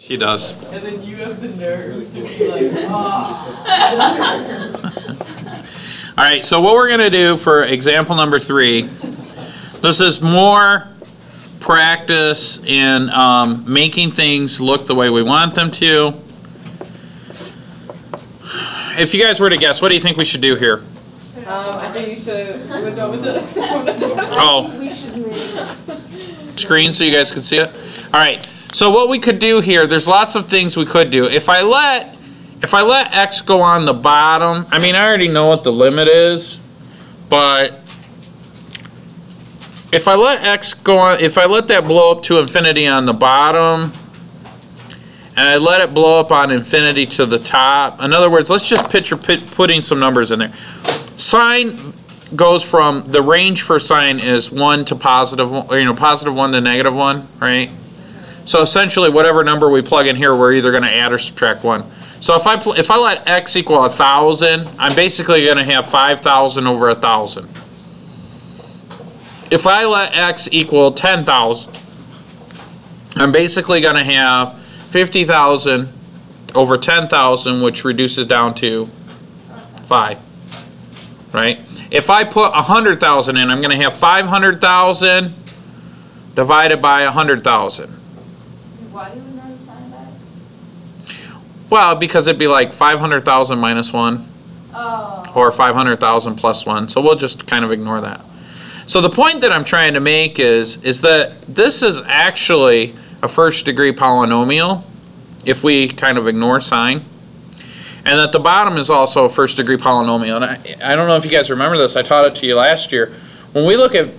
She does. And then you have the nerve to be like, ah. All right, so what we're going to do for example number 3, this is more practice in making things look the way we want them to. If you guys were to guess, what do you think we should do here? I think you should switch over to oh, screen so you guys can see it. All right. So what we could do here, there's lots of things we could do. If I let X go on the bottom, I mean, I already know what the limit is, but if I let X go on, if I let that blow up to infinity on the bottom, and I let it blow up on infinity to the top, in other words, let's just picture putting some numbers in there. Sine goes from, the range for sine is 1 to positive 1, or, you know, positive 1 to negative 1, right? So essentially, whatever number we plug in here, we're either going to add or subtract 1. So if I let X equal 1,000, I'm basically going to have 5,000 over 1,000. If I let X equal 10,000, I'm basically going to have 50,000 over 10,000, which reduces down to 5, right? If I put 100,000 in, I'm going to have 500,000 divided by 100,000. Why do we know the sign of X? Well, because it'd be like 500,000 minus 1 or 500,000 plus 1. So we'll just kind of ignore that. So the point that I'm trying to make is that this is actually a first degree polynomial if we kind of ignore sign. And that the bottom is also a first degree polynomial. And I don't know if you guys remember this. I taught it to you last year. When we look at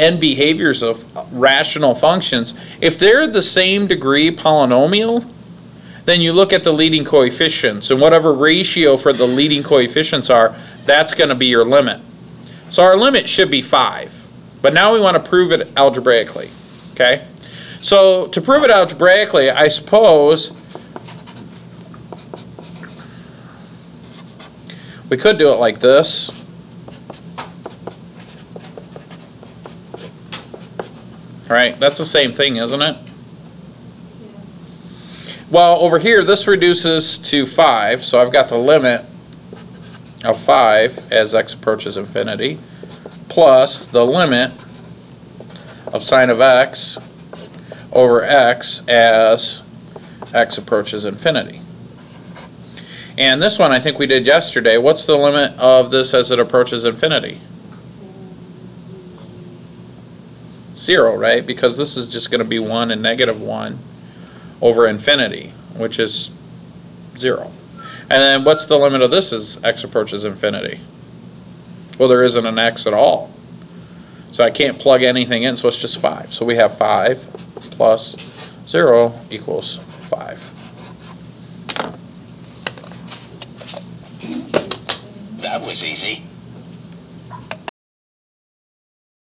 end behaviors of rational functions, if they're the same degree polynomial, then you look at the leading coefficients. And whatever ratio for the leading coefficients are, that's going to be your limit. So our limit should be 5. But now we want to prove it algebraically. Okay? So to prove it algebraically, I suppose we could do it like this. Right, that's the same thing, isn't it? Yeah. Well, over here, this reduces to 5, so I've got the limit of 5 as x approaches infinity, plus the limit of sine of x over x as x approaches infinity. And this one I think we did yesterday. What's the limit of this as it approaches infinity? 0, right? Because this is just going to be 1 and negative 1 over infinity, which is 0. And then what's the limit of this as x approaches infinity? Well, there isn't an x at all. So I can't plug anything in, so it's just 5. So we have 5 plus 0 equals 5. That was easy.